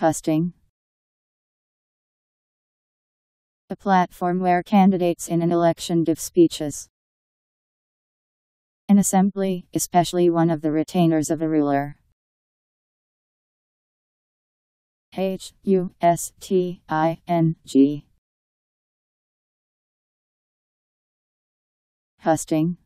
Hosting. A platform where candidates in an election give speeches. An assembly, especially one of the retainers of a ruler. Husting.